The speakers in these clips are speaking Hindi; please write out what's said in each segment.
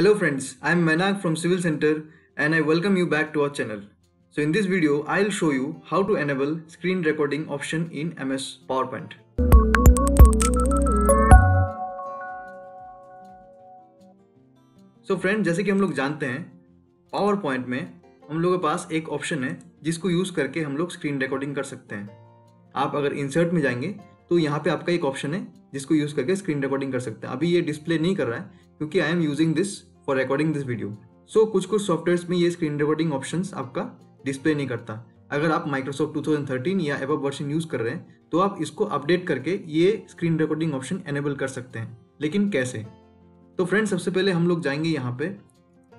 Hello friends, I am Maynag from Civil Center and I welcome you back to our channel. So in this video, I will show you how to enable screen recording option in MS PowerPoint. So friends, जैसे कि हम लोग जानते हैं PowerPoint में हम लोगों के पास एक ऑप्शन है जिसको यूज़ करके हम लोग स्क्रीन रिकॉर्डिंग कर सकते हैं। आप अगर इंसर्ट में जाएंगे तो यहाँ पे आपका एक ऑप्शन है जिसको यूज़ करके स्क्रीन रिकॉर्डिंग कर सकते हैं। अभी ये डिस्प्ले नहीं कर रहा है क्योंकि I am using this for recording this video. So कुछ सॉफ्टवेयर्स में ये स्क्रीन रिकॉर्डिंग ऑप्शन आपका डिस्प्ले नहीं करता। अगर आप माइक्रोसॉफ्ट 2013 या एबव वर्जन यूज़ कर रहे हैं तो आप इसको अपडेट करके ये स्क्रीन रिकॉर्डिंग ऑप्शन एनेबल कर सकते हैं। लेकिन कैसे? तो फ्रेंड्स, सबसे पहले हम लोग जाएंगे यहाँ पे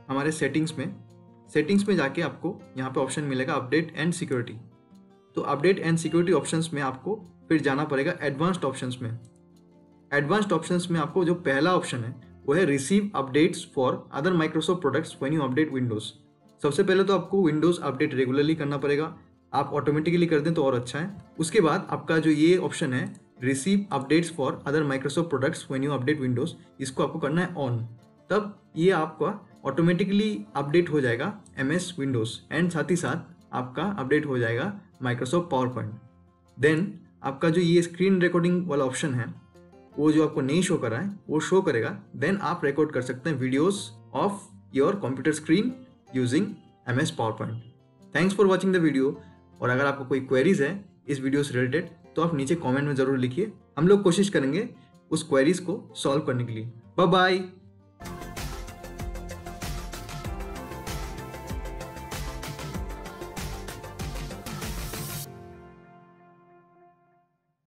हमारे सेटिंग्स में जाके आपको यहाँ पे ऑप्शन मिलेगा अपडेट एंड सिक्योरिटी। तो अपडेट एंड सिक्योरिटी ऑप्शंस में आपको फिर जाना पड़ेगा एडवांस्ड ऑप्शंस में। एडवांस्ड ऑप्शंस में आपको जो पहला ऑप्शन है वो है receive updates for other Microsoft products when you update Windows. सबसे पहले तो आपको विंडोज़ अपडेट रेगुलरली करना पड़ेगा। आप ऑटोमेटिकली कर दें तो और अच्छा है। उसके बाद आपका जो ये ऑप्शन है receive updates for other Microsoft products when you update Windows, इसको आपको करना है ऑन, तब ये आपका ऑटोमेटिकली अपडेट हो जाएगा MS विंडोज़ एंड साथ ही साथ आपका अपडेट हो जाएगा माइक्रोसॉफ्ट पावरपॉइंट। देन आपका जो ये स्क्रीन रिकॉर्डिंग वाला ऑप्शन है वो जो आपको नहीं शो कर रहा है वो शो करेगा। देन आप रिकॉर्ड कर सकते हैं videos of your computer screen using MS PowerPoint. Thanks for watching the video. और अगर आपको कोई क्वेरीज है इस वीडियो से रिलेटेड तो आप नीचे कमेंट में ज़रूर लिखिए। हम लोग कोशिश करेंगे उस क्वेरीज़ को सॉल्व करने के लिए। Bye bye.